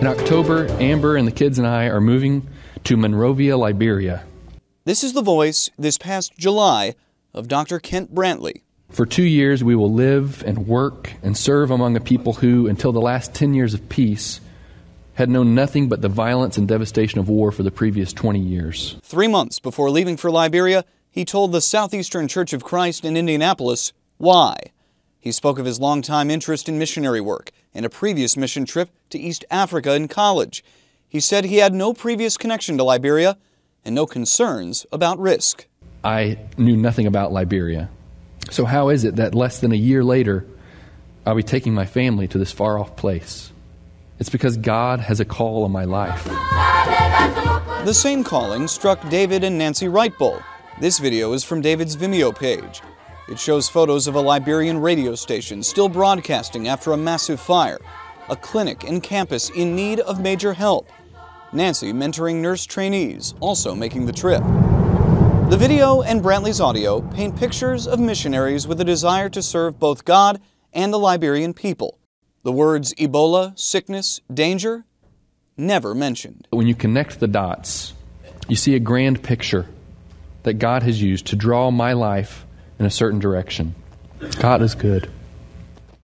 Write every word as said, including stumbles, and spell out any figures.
In October, Amber and the kids and I are moving to Monrovia, Liberia. This is the voice, this past July, of Doctor Kent Brantley. For two years, we will live and work and serve among a people who, until the last ten years of peace, had known nothing but the violence and devastation of war for the previous twenty years. Three months before leaving for Liberia, he told the Southeastern Church of Christ in Indianapolis why. He spoke of his longtime interest in missionary work and a previous mission trip to East Africa in college. He said he had no previous connection to Liberia and no concerns about risk. I knew nothing about Liberia. So how is it that less than a year later, I'll be taking my family to this far-off place? It's because God has a call on my life. The same calling struck David and Nancy Wright-Bull. This video is from David's Vimeo page. It shows photos of a Liberian radio station still broadcasting after a massive fire, a clinic and campus in need of major help. Nancy mentoring nurse trainees, also making the trip. The video and Brantley's audio paint pictures of missionaries with a desire to serve both God and the Liberian people. The words Ebola, sickness, danger, never mentioned. When you connect the dots, you see a grand picture that God has used to draw my life in a certain direction. God is good.